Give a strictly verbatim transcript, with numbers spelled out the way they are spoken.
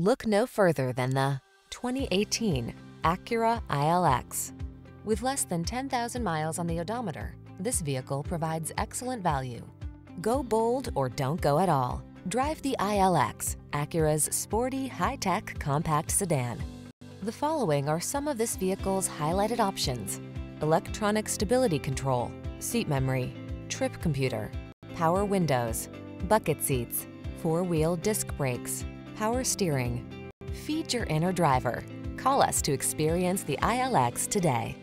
Look no further than the twenty eighteen Acura I L X. With less than ten thousand miles on the odometer, this vehicle provides excellent value. Go bold or don't go at all. Drive the I L X, Acura's sporty, high-tech compact sedan. The following are some of this vehicle's highlighted options: electronic stability control, seat memory, trip computer, power windows, bucket seats, four-wheel disc brakes, power steering. Feed your inner driver. Call us to experience the I L X today.